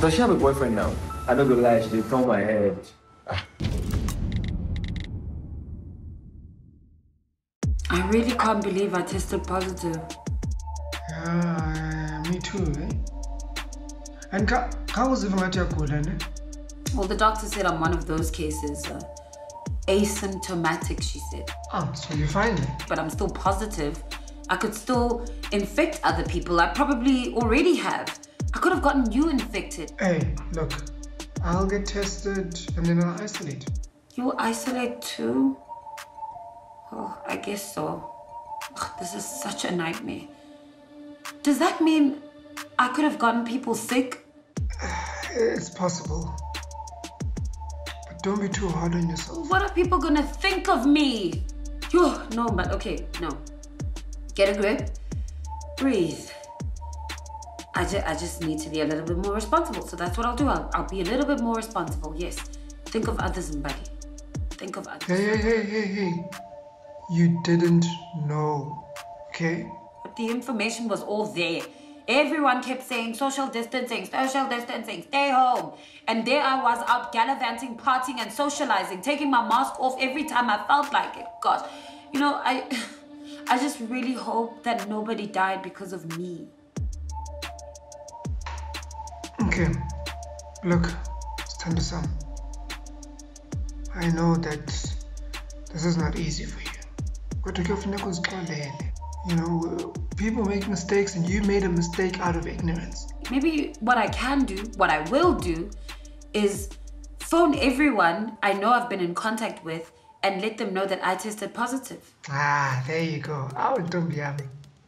Does she have a boyfriend now? I don't gonna lie, she turned my head. I really can't believe I tested positive. Me too, eh? And how was it about your colon? Well, the doctor said I'm one of those cases. Asymptomatic, she said. Oh, so you're fine. But I'm still positive. I could still infect other people. I probably already have. I could have gotten you infected. Hey, look, I'll get tested and then I'll isolate. You'll isolate too? Oh, I guess so. Ugh, this is such a nightmare. Does that mean I could have gotten people sick? It's possible. But don't be too hard on yourself. What are people gonna think of me? Oh, no, but okay, no. Get a grip, breathe. I just need to be a little bit more responsible, so that's what I'll do. I'll be a little bit more responsible, yes. Think of others, buddy. Think of others. Hey. You didn't know, okay? But the information was all there. Everyone kept saying social distancing, stay home. And there I was out gallivanting, partying and socializing, taking my mask off every time I felt like it. Gosh, you know, I just really hope that nobody died because of me. Okay, look, Stand-san, I know that this is not easy for you. But you know, people make mistakes and you made a mistake out of ignorance. Maybe what I can do, what I will do, is phone everyone I know I've been in contact with and let them know that I tested positive. Ah, there you go. Oh, don't be happy.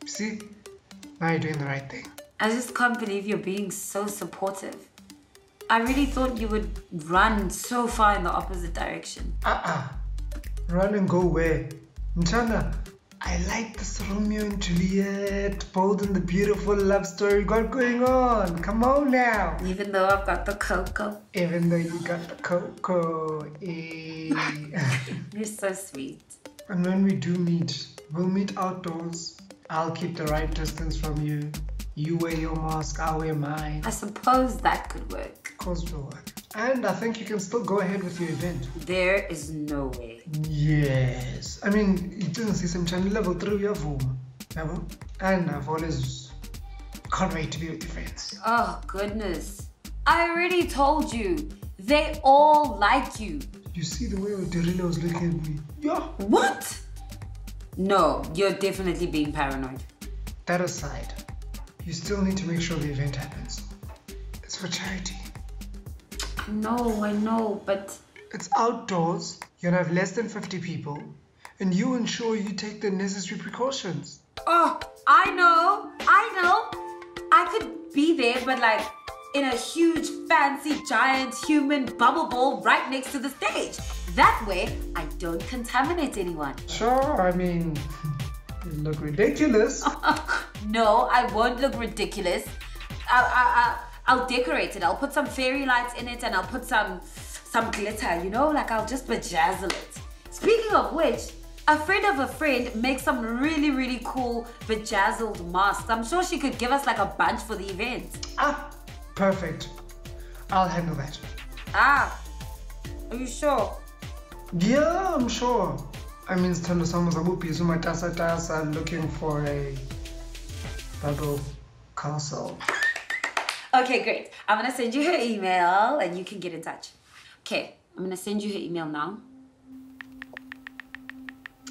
See, now you're doing the right thing. I just can't believe you're being so supportive. I really thought you would run so far in the opposite direction. Run and go where? Mchana, I like this Romeo and Juliet, Bold and the Beautiful love story got going on. Come on now. Even though I've got the cocoa. Even though you got the cocoa. Eh. You're so sweet. And when we do meet, we'll meet outdoors. I'll keep the right distance from you. You wear your mask, I wear mine. I suppose that could work. Of course it will work. And I think you can still go ahead with your event. There is no way. Yes. I mean, you didn't see some channel level through your form. And I've always can't wait to be with your friends. Oh, goodness. I already told you. They all like you. You see the way Dorina was looking at me? Yeah. What? No, you're definitely being paranoid. That aside, you still need to make sure the event happens. It's for charity. I know, but... It's outdoors, you're gonna have less than 50 people, and you ensure you take the necessary precautions. Oh, I know. I could be there, but like, in a huge, fancy, giant, human bubble ball right next to the stage. That way, I don't contaminate anyone. Sure, I mean... You look ridiculous. No, I won't look ridiculous. I'll decorate it. I'll put some fairy lights in it and I'll put some glitter, you know? Like, I'll just bejazzle it. Speaking of which, a friend of a friend makes some really, really cool bejazzled masks. I'm sure she could give us like a bunch for the event. Ah, perfect. I'll handle that. Ah, are you sure? Yeah, I'm sure. I mean, Stando Samu's Abupi Zuma Tasa Tasa looking for a bubble castle. Okay, great. I'm gonna send you her email and you can get in touch. Okay, I'm gonna send you her email now.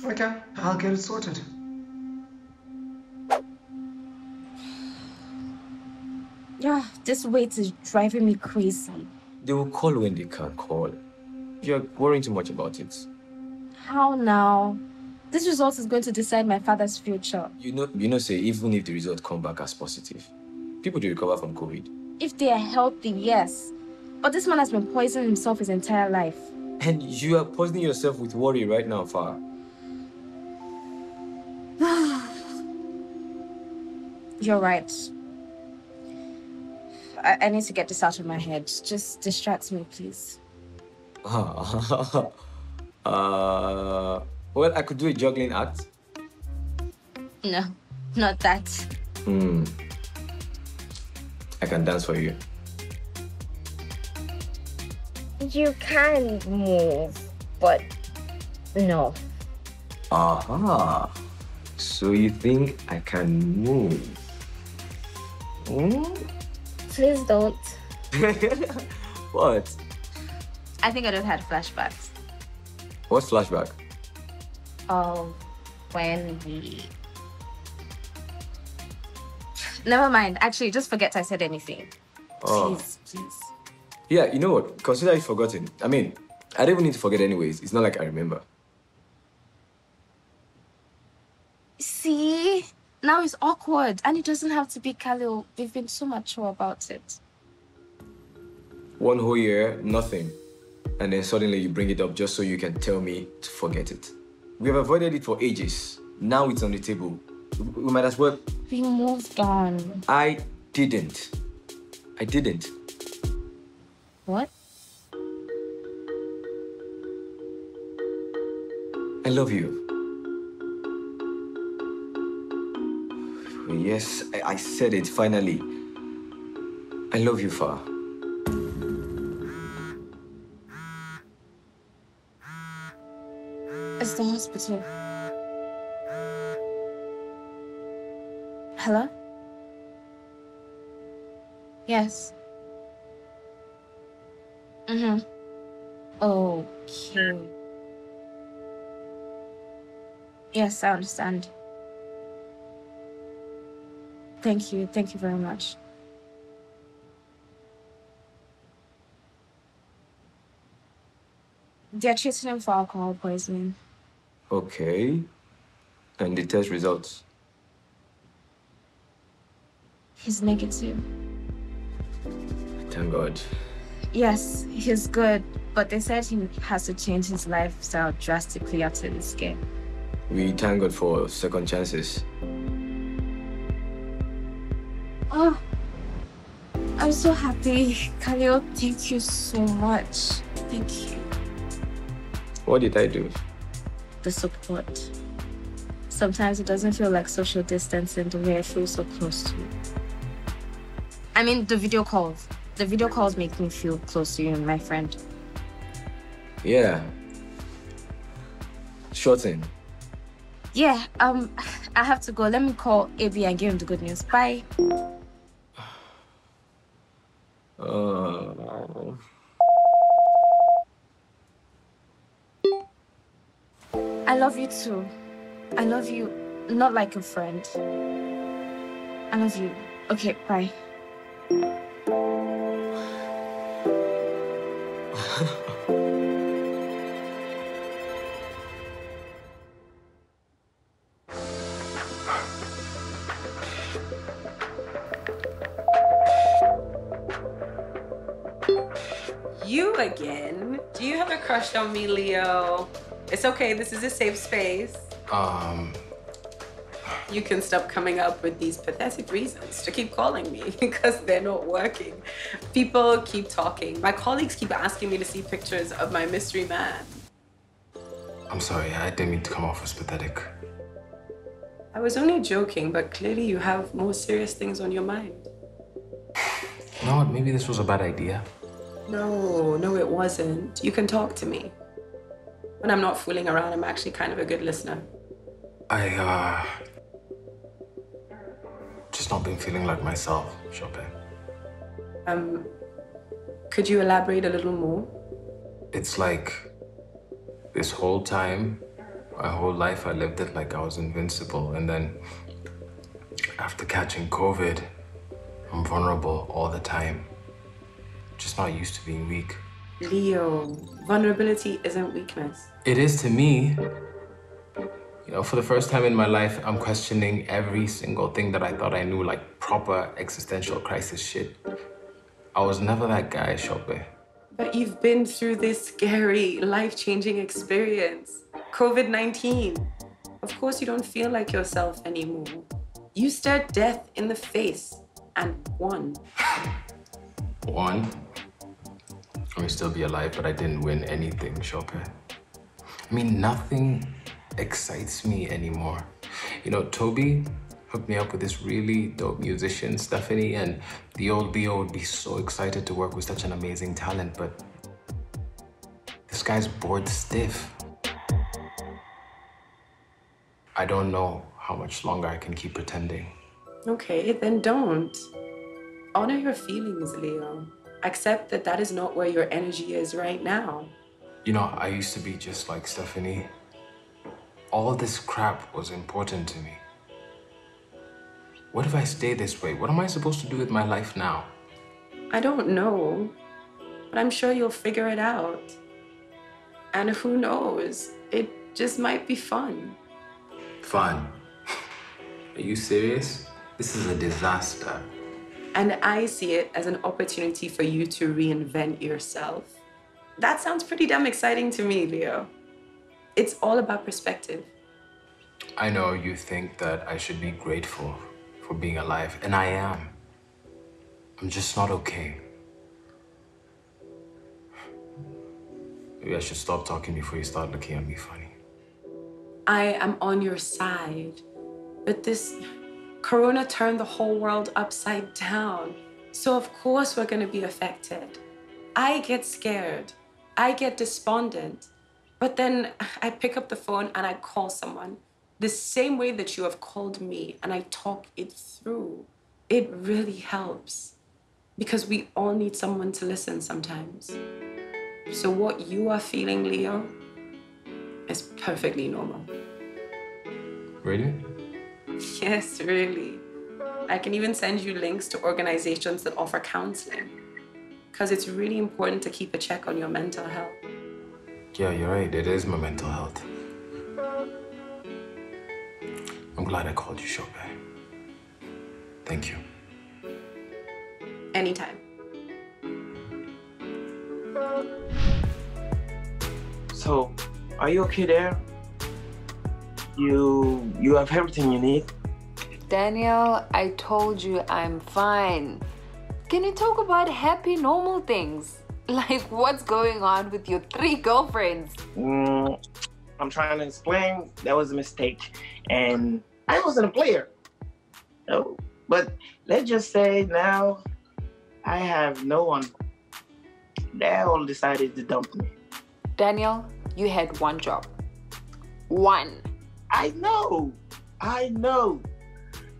Okay, I'll get it sorted. Yeah, this wait is driving me crazy. They will call when they can't call. You're worrying too much about it. How now? This result is going to decide my father's future. You know, say, even if the result comes back as positive, people do recover from COVID. If they are healthy, yes. But this man has been poisoning himself his entire life. And you are poisoning yourself with worry right now, Farah. You're right. I need to get this out of my head. Just distract me, please. Well, I could do a juggling act. No, not that. I can dance for you. you can move, but no. Aha. So you think I can move? Hmm? Please don't. What? I think I don't have flashbacks. What's flashback? Oh, when we... Never mind. Actually, just forget I said anything. Oh. Please, please. Yeah, you know what? Consider it forgotten. I mean, I don't even need to forget anyways. It's not like I remember. See? Now it's awkward. And it doesn't have to be Khalil. We've been so mature about it. One whole year, nothing. And then suddenly you bring it up just so you can tell me to forget it. We have avoided it for ages. Now it's on the table. We might as well... We moved on. I didn't. I didn't. What? I love you. Yes, I said it, finally. I love you, Farah. It's the hospital. Hello? Yes. Mm-hmm. Okay. Yes, I understand. Thank you very much. They're treating him for alcohol poisoning. Okay. And the test results? He's negative. Thank God. Yes, he's good, but they said he has to change his lifestyle drastically after this game. We thank God for second chances. Oh, I'm so happy. Khalil, thank you so much. Thank you. What did I do? The support. Sometimes it doesn't feel like social distancing the way I feel so close to you. I mean, the video calls. The video calls make me feel close to you, my friend. Yeah. Shorten. Yeah, I have to go. Let me call AB and give him the good news. Bye. I love you too. I love you, not like a friend. I love you. Okay, bye. You again? Do you have a crush on me, Leo? It's okay, this is a safe space. You can stop coming up with these pathetic reasons to keep calling me because they're not working. People keep talking. My colleagues keep asking me to see pictures of my mystery man. I'm sorry, I didn't mean to come off as pathetic. I was only joking, but clearly you have more serious things on your mind. You know what, maybe this was a bad idea. No, no, it wasn't. You can talk to me. When I'm not fooling around, I'm actually kind of a good listener. I just not been feeling like myself, Chopin. Could you elaborate a little more? It's like this whole time, my whole life, I lived it like I was invincible. And then after catching COVID, I'm vulnerable all the time. Just not used to being weak. Leo, vulnerability isn't weakness. It is to me. You know, for the first time in my life, I'm questioning every single thing that I thought I knew, like proper existential crisis shit. I was never that guy, Shope. But you've been through this scary, life-changing experience. COVID-19. Of course you don't feel like yourself anymore. You stared death in the face and won. Won? I may still be alive, but I didn't win anything, Shope. I mean, nothing excites me anymore. You know, Toby hooked me up with this really dope musician, Stephanie, and the old Leo would be so excited to work with such an amazing talent, but This guy's bored stiff. I don't know how much longer I can keep pretending. Okay, then don't. Honor your feelings, Leo. Accept that that is not where your energy is right now. You know, I used to be just like Stephanie. All this crap was important to me. What if I stay this way? What am I supposed to do with my life now? I don't know, but I'm sure you'll figure it out. And who knows? It just might be fun. Fun? Are you serious? This is a disaster. And I see it as an opportunity for you to reinvent yourself. That sounds pretty damn exciting to me, Leo. It's all about perspective. I know you think that I should be grateful for being alive, and I am. I'm just not okay. Maybe I should stop talking before you start looking at me funny. I am on your side, but this corona turned the whole world upside down. So of course we're gonna be affected. I get scared, I get despondent, but then I pick up the phone and I call someone the same way that you have called me, and I talk it through. It really helps because we all need someone to listen sometimes. So what you are feeling, Leo, is perfectly normal. Really? Yes, really. I can even send you links to organizations that offer counseling because it's really important to keep a check on your mental health. Yeah, you're right. It is my mental health. I'm glad I called you, Shope. Thank you. Anytime. So, are you okay there? You have everything you need? Daniel, I told you I'm fine. Can you talk about happy, normal things? Like, what's going on with your 3 girlfriends? I'm trying to explain. That was a mistake. And I wasn't a player. No. But let's just say now I have no one. They all decided to dump me. Daniel, you had one job. One. I know.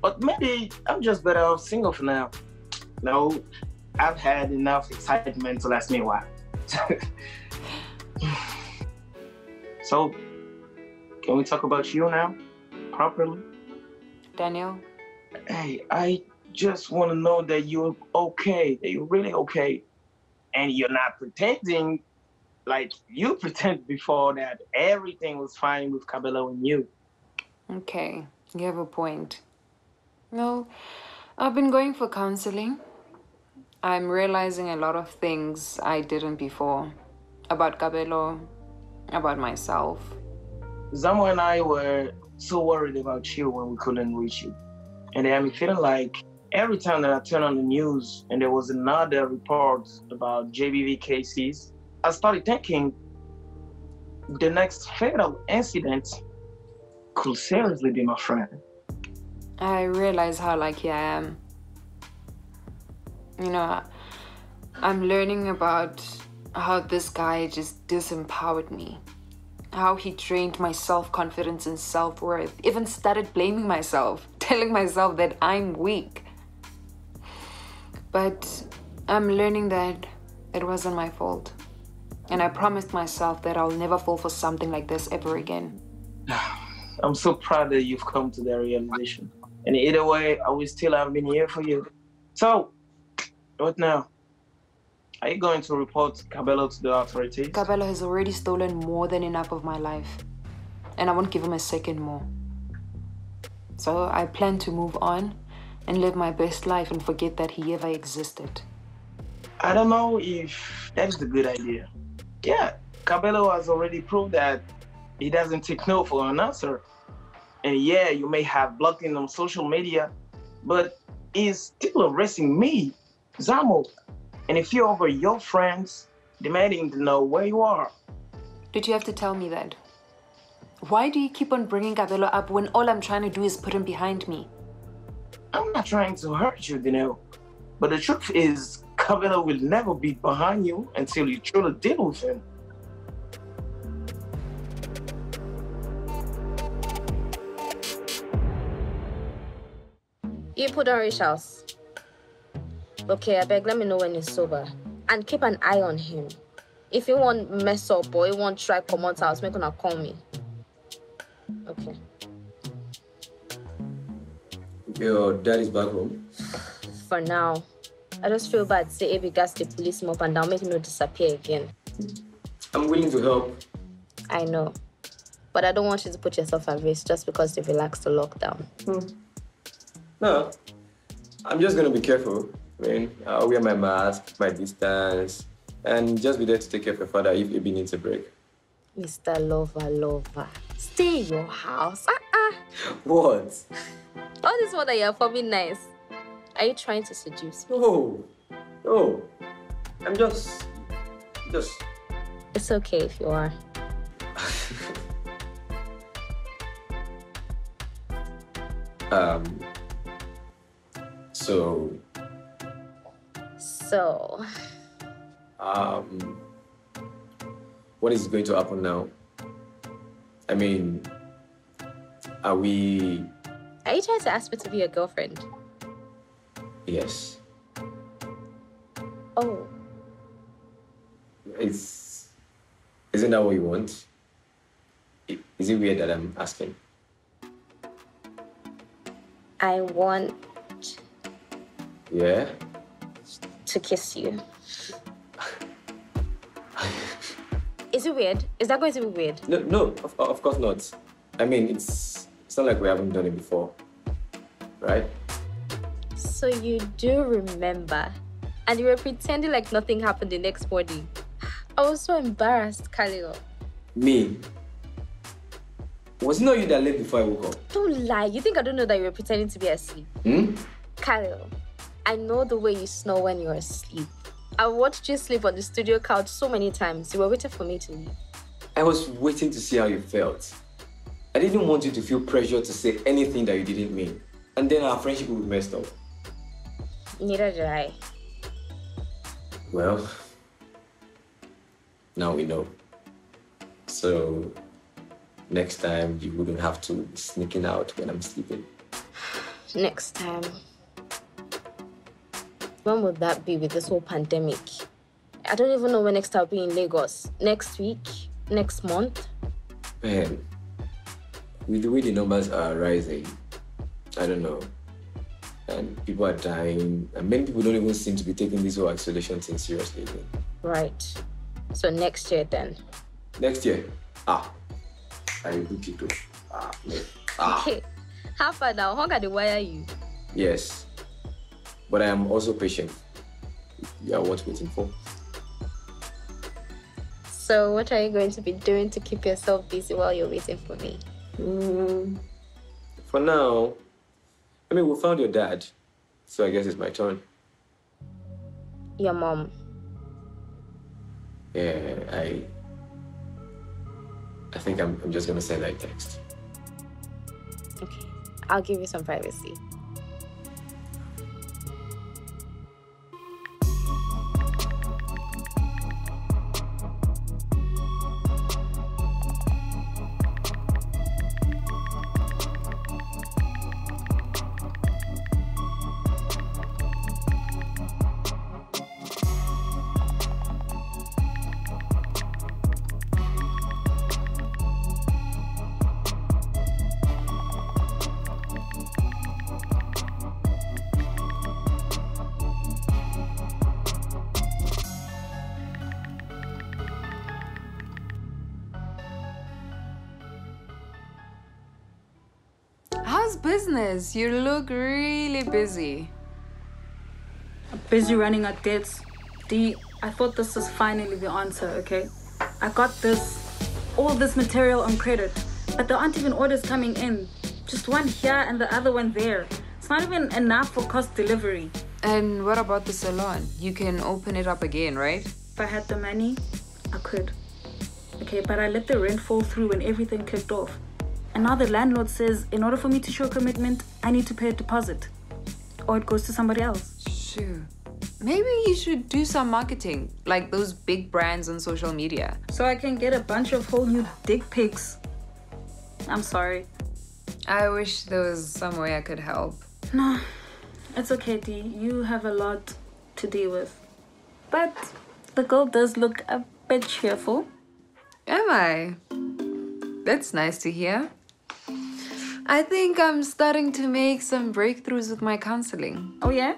But maybe I'm just better off single for now. No, I've had enough excitement to last me a while. So, can we talk about you now properly? Daniel? Hey, I just want to know that you're okay, that you're really okay. And you're not pretending like you pretended before that everything was fine with Cabello and you. Okay, you have a point. No, I've been going for counseling. I'm realizing a lot of things I didn't before about Cabello, about myself. Zamo and I were so worried about you when we couldn't reach you. And they had me feeling like every time that I turn on the news and there was another report about JBV cases, I started thinking the next fatal incident could seriously be my friend. I realize how lucky I am. You know, I'm learning about how this guy just disempowered me, how he drained my self-confidence and self-worth, even started blaming myself, telling myself that I'm weak. But I'm learning that it wasn't my fault. And I promised myself that I'll never fall for something like this ever again. I'm so proud that you've come to that realization. And either way, I will still have been here for you. So, what now? Are you going to report Cabello to the authorities? Cabello has already stolen more than enough of my life. And I won't give him a second more. So I plan to move on and live my best life and forget that he ever existed. I don't know if that's a good idea. Yeah, Cabello has already proved that he doesn't take no for an answer. And yeah, you may have blocked him on social media, but he's still harassing me, Zamo. And if you're over your friends, demanding to know where you are. Did you have to tell me that? Why do you keep on bringing Cabello up when all I'm trying to do is put him behind me? I'm not trying to hurt you, Dino. But the truth is, Cabello will never be behind you until you truly deal with him. You put on Rich House. Okay, I beg, let me know when he's sober. And keep an eye on him. If he won't mess up or he won't try come out house, make him call me. Okay. Your dad is back home? For now. I just feel bad to say if he gets the police mob and they'll make him disappear again. I'm willing to help. I know. But I don't want you to put yourself at risk just because they've relaxed the lockdown. No. I'm just going to be careful. I mean, I'll wear my mask, my distance, and just be there to take care of your father if he needs a break. Mr. Lover. Stay in your house. What? All this water you're for me nice. Are you trying to seduce me? No. I'm just... It's okay if you are. So, what is going to happen now? I mean, are we... Are you trying to ask me to be your girlfriend? Yes. Oh. Isn't that what you want? Is it weird that I'm asking? I want... Yeah? To kiss you. Is it weird? Is that going to be weird? No, of course not. I mean, it's not like we haven't done it before, right? So you do remember, and you were pretending like nothing happened the next morning. I was so embarrassed, Khalil. Me? Was it not you that left before I woke up? Don't lie. You think I don't know that you were pretending to be asleep? Khalil, I know the way you snore when you're asleep. I watched you sleep on the studio couch so many times. You were waiting for me to leave. I was waiting to see how you felt. I didn't want you to feel pressured to say anything that you didn't mean. And then our friendship would be messed up. Neither did I. Well, now we know. So, next time you wouldn't have to be sneaking out when I'm sleeping. Next time. When will that be with this whole pandemic? I don't even know when next I'll be in Lagos. Next week? Next month? Man, with the way the numbers are rising, I don't know. And people are dying, and many people don't even seem to be taking this whole isolation thing seriously. Right. So next year then? Next year? I will book it too. Okay. How far now? How can they wire you? Yes. But I am also patient. You are what waiting for. So what are you going to be doing to keep yourself busy while you're waiting for me? For now, I mean, we found your dad, so I guess it's my turn. Your mom. Yeah, I think I'm just gonna send her a text. Okay, I'll give you some privacy. Business, you look really busy. I'm busy running out debts. I thought this was finally the answer, okay? I got all this material on credit, but there aren't even orders coming in. Just one here and the other one there. It's not even enough for cost delivery. And what about the salon? You can open it up again, right? If I had the money, I could. Okay, but I let the rent fall through when everything kicked off. And now the landlord says, in order for me to show commitment, I need to pay a deposit. Or it goes to somebody else. Sure. Maybe you should do some marketing, like those big brands on social media. So I can get a bunch of whole new dick pics. I'm sorry. I wish there was some way I could help. No, It's okay, Dee. You have a lot to deal with. But the girl does look a bit cheerful. Am I? That's nice to hear. I think I'm starting to make some breakthroughs with my counseling. Oh, yeah?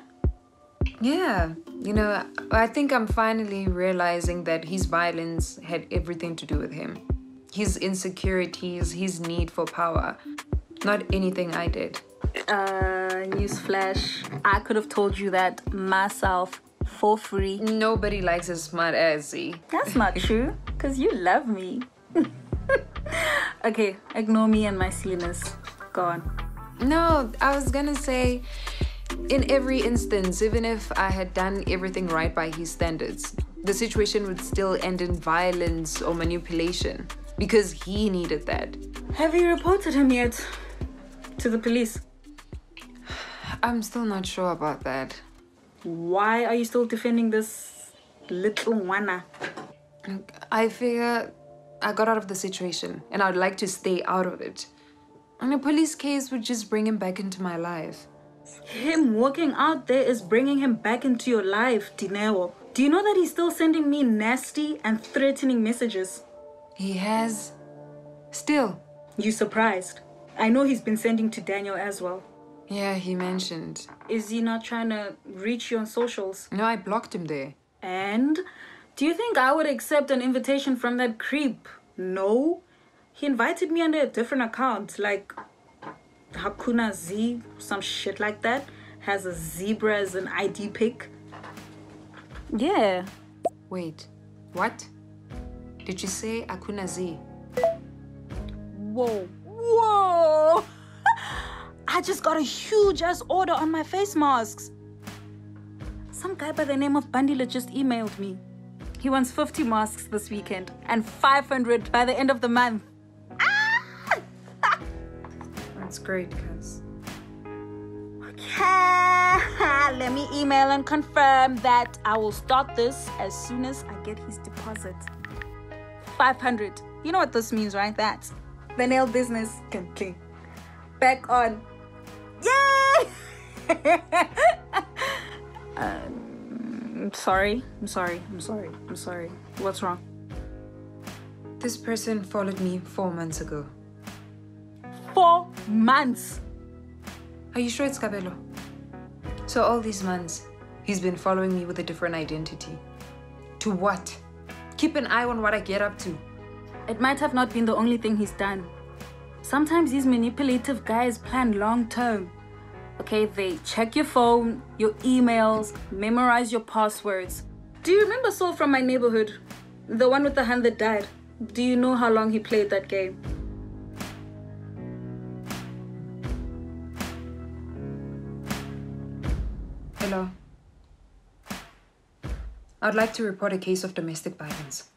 Yeah. You know, I think I'm finally realizing that his violence had everything to do with him. His insecurities, his need for power. Not anything I did. Newsflash. I could have told you that myself for free. Nobody likes a smart assy. That's not true, because you love me. Okay, ignore me and my silliness. Go on. No, I was gonna say, in every instance, even if I had done everything right by his standards, the situation would still end in violence or manipulation, because he needed that. Have you reported him yet? To the police? I'm still not sure about that. Why are you still defending this little wanna? I figure I got out of the situation and I'd like to stay out of it. And a police case would just bring him back into my life. Him walking out there is bringing him back into your life, Dineo. Do you know that he's still sending me nasty and threatening messages? He has. Still. You surprised? I know he's been sending to Daniel as well. Yeah, he mentioned. Is he not trying to reach you on socials? No, I blocked him there. And? Do you think I would accept an invitation from that creep? No. He invited me under a different account, like Hakuna Z, some shit like that. Has a zebra as an ID pic. Yeah. Wait, what? Did you say Hakuna Z? Whoa. Whoa! I just got a huge-ass order on my face masks. Some guy by the name of Bandile just emailed me. He wants 50 masks this weekend and 500 by the end of the month. Ah! That's great, cuz. Okay, let me email and confirm that I will start this as soon as I get his deposit. 500. You know what this means, right? That. The nail business can clean. Back on. Yay! I'm sorry. What's wrong? This person followed me 4 months ago. 4 months? Are you sure it's Cabello? So all these months, he's been following me with a different identity. To what? Keep an eye on what I get up to. It might have not been the only thing he's done. Sometimes these manipulative guys plan long term. Okay, they check your phone, your emails, memorize your passwords. Do you remember Saul from my neighborhood? The one with the hand that died. Do you know how long he played that game? Hello. I'd like to report a case of domestic violence.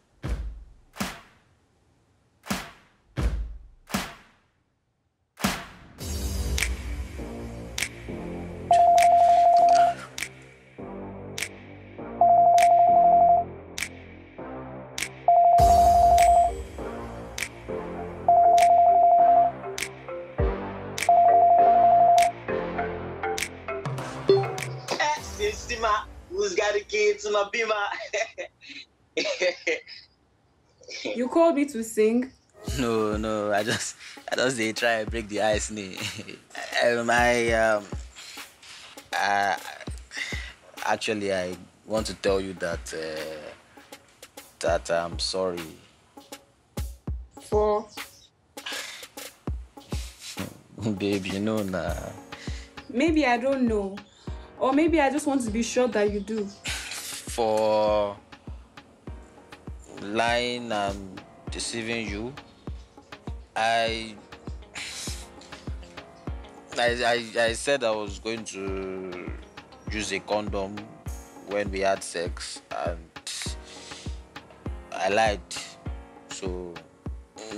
You called me to sing? No, I just they try and break the ice. Actually, I want to tell you that that I'm sorry. For? Baby, no, nah. Maybe I don't know, or maybe I just want to be sure that you do. For lying and deceiving you, I said I was going to use a condom when we had sex, and I lied. So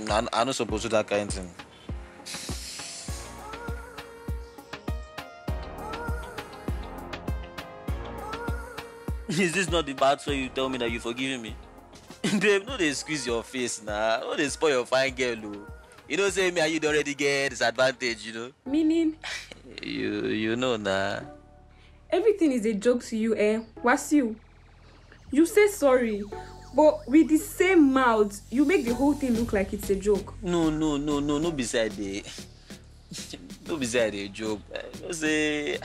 I'm not supposed to do that kind of thing. Is this not the bad way you tell me that you've forgiven me? Babe, no they squeeze your face now. No they spoil your fine girl, though. You don't say me and you don't already get disadvantage, you know? Meaning? You know, nah. Everything is a joke to you, eh? Wasiu, you say sorry, but with the same mouth, you make the whole thing look like it's a joke. No, beside a joke. I say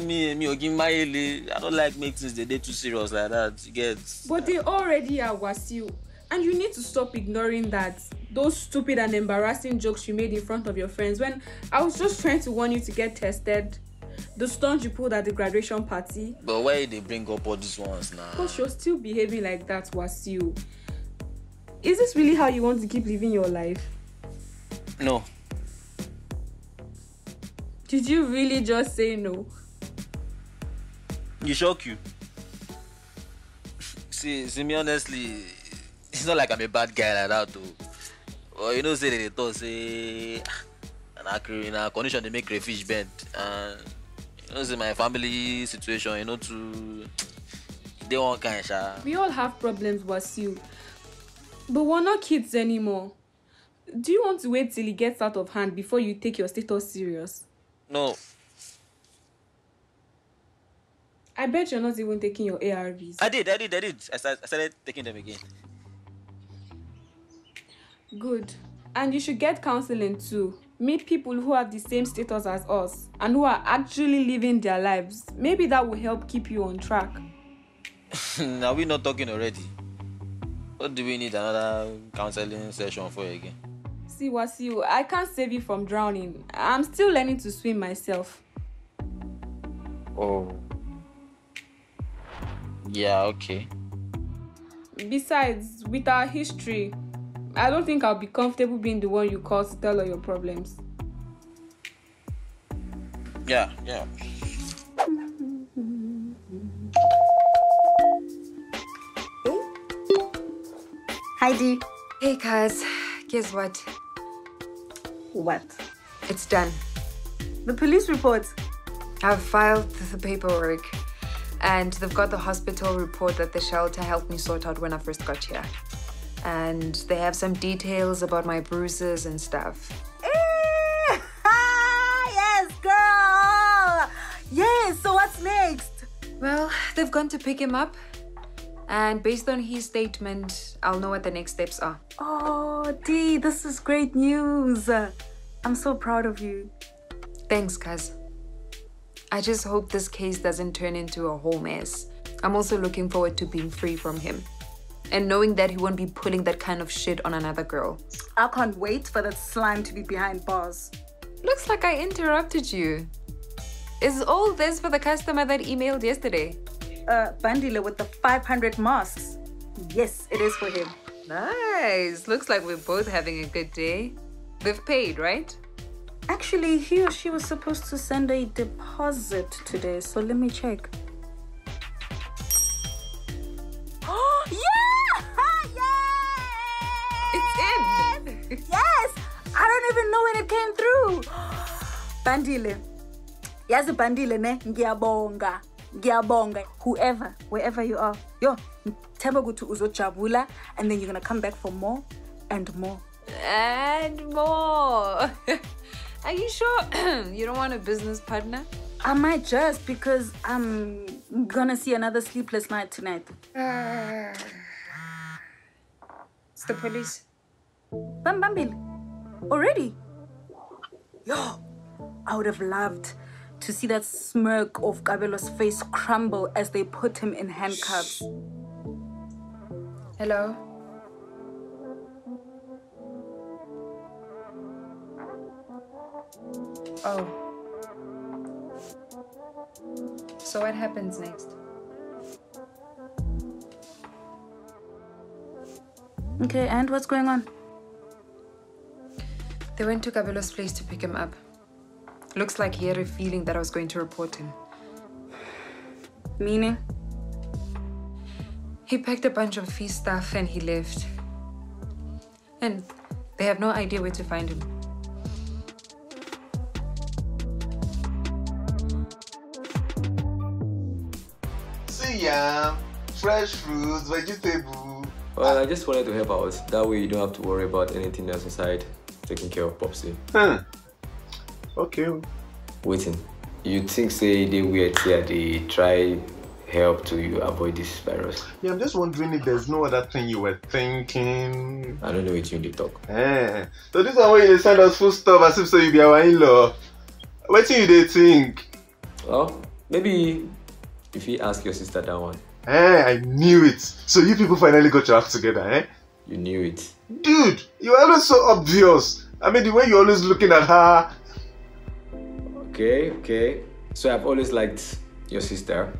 me, I don't like making things the day too serious like that. You get. But they already are, Wasiu, and you need to stop ignoring that. Those stupid and embarrassing jokes you made in front of your friends when I was just trying to warn you to get tested. The stunt you pulled at the graduation party. But why they bring up all these ones now? Because you're still behaving like that, Wasiu. Is this really how you want to keep living your life? No. Did you really just say no? You shock you. See me honestly, it's not like I'm a bad guy like that though. Well, you know, say they thought, say, in a condition they make crayfish bent. You know, say my family situation, you know, to they won't kind of. We all have problems, Wasiu, but we're not kids anymore. Do you want to wait till it gets out of hand before you take your status serious? No. I bet you're not even taking your ARVs. I did. I started taking them again. Good. And you should get counseling too. Meet people who have the same status as us and who are actually living their lives. Maybe that will help keep you on track. Are we not talking already? What do we need another counseling session for again? See, Wasiu, I can't save you from drowning. I'm still learning to swim myself. Oh. Yeah, okay. Besides, with our history, I don't think I'll be comfortable being the one you call to tell all your problems. Yeah. Hi, Dee. Hey, guys. Guess what? What? It's done. The police report. I've filed the paperwork. And they've got the hospital report that the shelter helped me sort out when I first got here. And they have some details about my bruises and stuff. Yes, girl! Yes, so what's next? Well, they've gone to pick him up. And based on his statement, I'll know what the next steps are. Oh, Dee, this is great news. I'm so proud of you. Thanks, Kaz. I just hope this case doesn't turn into a whole mess. I'm also looking forward to being free from him. And knowing that he won't be pulling that kind of shit on another girl. I can't wait for that slime to be behind bars. Looks like I interrupted you. Is all this for the customer that emailed yesterday? Bandile with the 500 masks. Yes, it is for him. Nice. Looks like we're both having a good day. They've paid, right? Actually, he or she was supposed to send a deposit today, so let me check. Oh, yeah! Yes! I don't even know when it came through. Bandile. Yes, Bandile, ne? Ngiyabonga. Ngiyabonga. Whoever, wherever you are. Yo, Temagutu uzo chabula, and then you're going to come back for more and more. And more. Are you sure you don't want a business partner? I might just because I'm going to see another sleepless night tonight. It's the police. Bambil, already? Yo, I would have loved to see that smirk of Cabello's face crumble as they put him in handcuffs. Hello? Oh. So what happens next? Okay, and what's going on? They went to Cabello's place to pick him up. Looks like he had a feeling that I was going to report him. Meaning? He packed a bunch of his stuff and he left. And they have no idea where to find him. See ya! Fresh fruits, vegetables. Well, I just wanted to help out. That way you don't have to worry about anything else inside. Taking care of Popsy. Okay. Waiting. you think say they were here, they try help to you avoid this virus? Yeah, I'm just wondering if there's no other thing you were thinking. I don't know what you need to talk. Eh. So this one where you send us full stuff as if so you be our in-law. What do you think? Well, maybe if you ask your sister that one. Eh, I knew it. So you people finally got your act together, eh? You knew it. Dude, you're always so obvious. I mean, the way you're always looking at her. Okay, okay. So I've always liked your sister.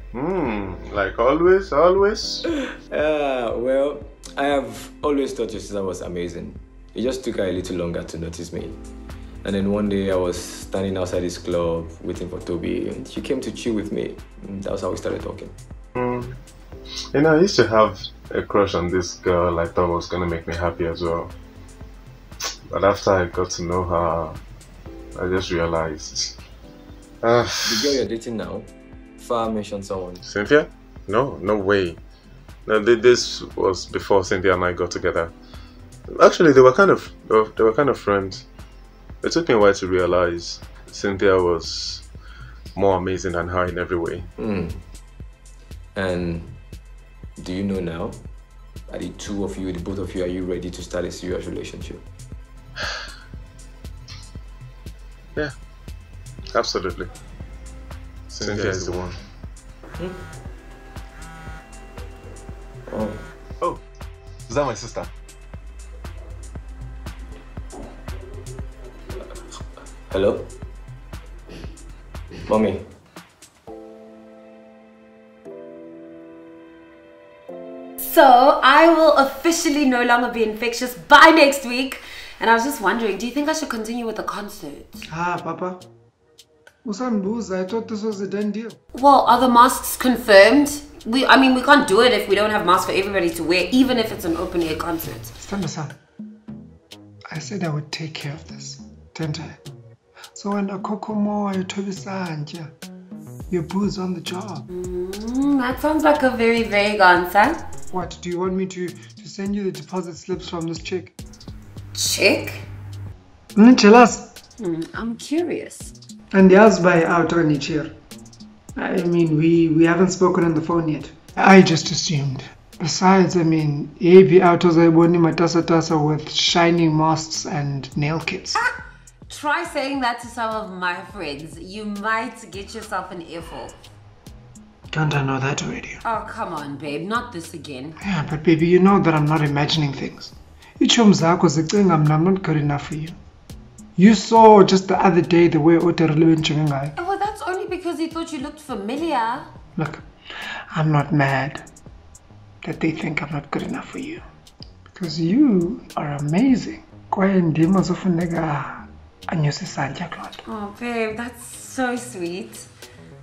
Like always, always? Well, I have always thought your sister was amazing. It just took her a little longer to notice me. And then one day I was standing outside this club waiting for Toby and she came to chill with me. And that was how we started talking. You know, I used to have a crush on this girl I thought was gonna make me happy as well. But after I got to know her, I just realized. The girl you're dating now, Farah mentioned someone. Cynthia? No, no way. No, this was before Cynthia and I got together. Actually, they were kind of friends. It took me a while to realize Cynthia was more amazing than her in every way. And do you know now? Are the two of you, the both of you, are you ready to start a serious relationship? Yeah, absolutely. Cynthia is the one. Oh, is that my sister? Hello? Mommy. So, I will officially no longer be infectious by next week. And I was just wondering, do you think I should continue with the concert? Ah, Papa. Usambuza, I thought this was a done deal. Well, are the masks confirmed? I mean, we can't do it if we don't have masks for everybody to wear, even if it's an open-air concert. Stambasa, I said I would take care of this. Tenta. So when Okokomo and Otobisa and yeah, your boo's on the job. That sounds like a very vague answer. What, do you want me to send you the deposit slips from this chick? Chick? Tell us. I'm curious. And the house by out on each year. I mean, we haven't spoken on the phone yet. I just assumed. Besides, I mean, AB out was a boni matasa tasa with shining masks and nail kits. Try saying that to some of my friends. You might get yourself an earful. Don't I know that already? Oh, come on, babe. Not this again. Yeah, but baby, you know that I'm not imagining things. I'm not good enough for you. You saw just the other day the way Otelo and Chopin. Well, that's only because he thought you looked familiar. Look, I'm not mad that they think I'm not good enough for you. Because you are amazing. Oh, babe, that's so sweet.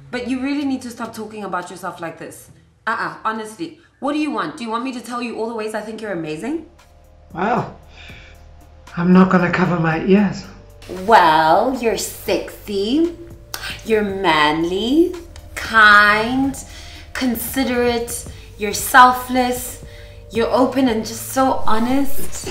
But you really need to stop talking about yourself like this. Honestly. What do you want? Do you want me to tell you all the ways I think you're amazing? Well, I'm not gonna cover my ears. Well, you're sexy, you're manly, kind, considerate, you're selfless, you're open and just so honest.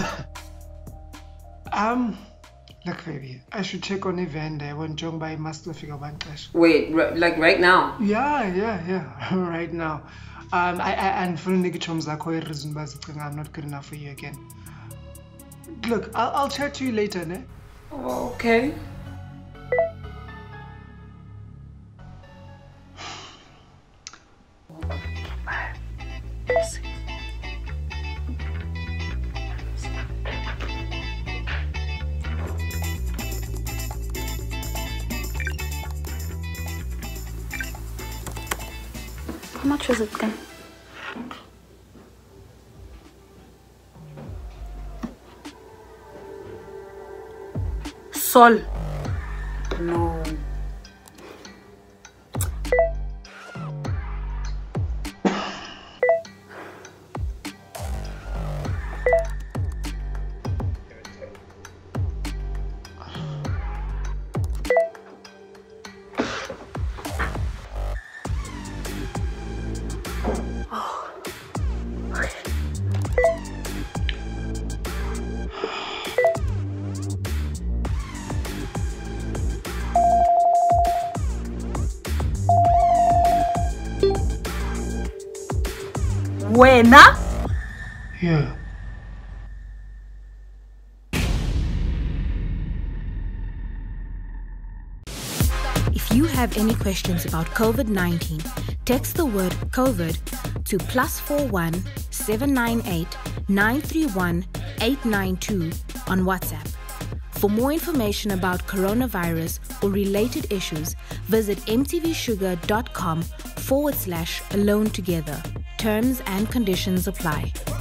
Look, baby, I should check on Evande. I want John by Master Figure One Clash. Wait, like right now? Yeah. Right now. And for I'm not good enough for you again. Look, I'll chat to you later, ne? Okay. How much was it then? Sol. No. Ngwena? Yeah. If you have any questions about COVID-19, text the word COVID to +41 798 931 892 on WhatsApp. For more information about coronavirus or related issues, visit mtvshuga.com/alone-together. Terms and conditions apply.